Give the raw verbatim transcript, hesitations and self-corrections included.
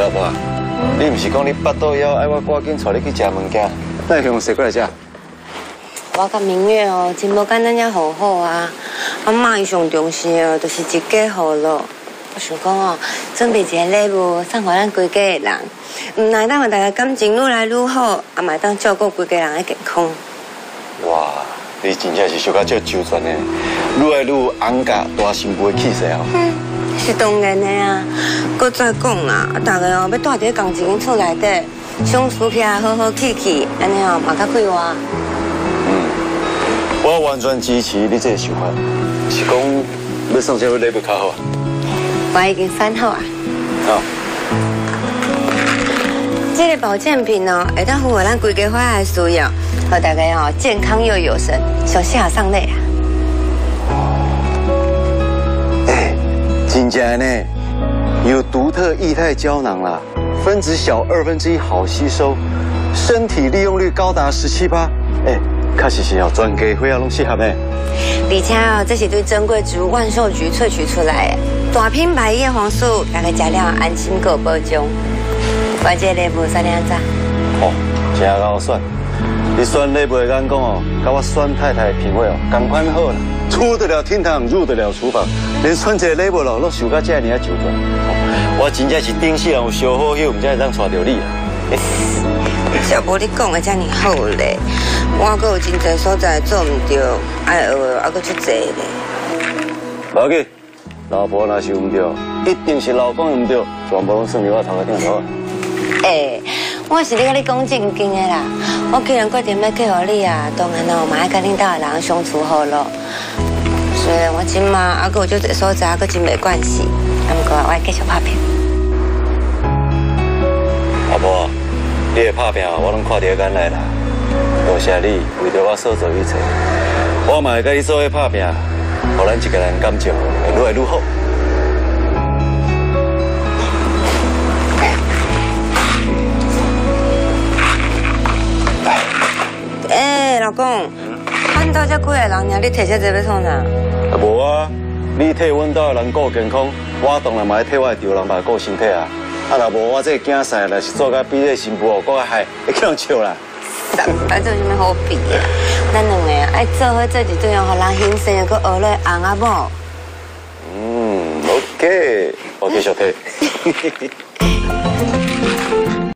老婆，你唔是讲你八度枵，爱我赶紧带你去食物件，那向谁过来食？我甲明月哦，真无简单只好好啊！阿妈伊上重视哦，就是一家好咯。我想讲哦，准备一个礼物送给咱规家的人，唔但咱个大家感情愈来愈好，也嘛当照顾规家人的健康。哇！ 你真正是想到足周全的，愈来愈安家大新妇的气势哦。嗯，是当然的啊。搁再讲啊，大家哦要住伫同一间厝内底，相处起来好好气气，安尼哦嘛较快活。嗯，我完全支持你这个想法，是讲要送啥物礼物较好啊？我已经选好啊。好。这个保健品哦，会当符合咱规家伙的需要。 和大家哦，健康又有神，小心啊上累啊！哎，真正呢，有独特液态胶囊啦，分子小二分之一，好吸收，身体利用率高达十七趴。哎，确实是哦，专家伙啊拢适合的。而且哦，这是对珍贵植物万寿菊萃取出来的，大品牌叶黄素，大家食了安心够保重。我这礼物算两张。哦，真够算。 你选礼物的眼光哦，跟我选太太的品味哦，同款好啦。出得了厅堂，入得了厨房，连选一个礼物哦，拢想到这尔啊周全。我真正是顶世人有小好友，唔才会当娶到你啊。小波，你讲的这么好嘞，我阁有真侪所在做唔到，爱学的还阁出侪嘞。老吉，老婆若想唔到，一定是老公唔到，全部拢算在我头壳顶头啊。诶、欸。 我是咧甲你讲正经的啦，我既然决定要嫁予你啊，当然咯，嘛爱甲恁家的人相处好咯。虽然我今嘛还阁有足侪所在，还阁真袂惯势，啊，不过我会继续拍拼。阿婆，你的拍拼我拢看在眼内啦，多谢你为着我所做一切，我嘛会甲你做伙拍拼，互咱一家人感情会越来越好。 老公，咱家才几个人尔，你提这个要创啥？啊无啊，你替阮家的人顾健康，我当然嘛要替我的丈人嘛顾身体啊。啊若无我这个囝婿若是做甲比这新妇哦，搁较害，会叫人笑啦。啊，做啥物好比啊？咱两个爱做伙做一对哦，互人欣赏，搁学来红啊某。嗯 ，OK， 我继续替。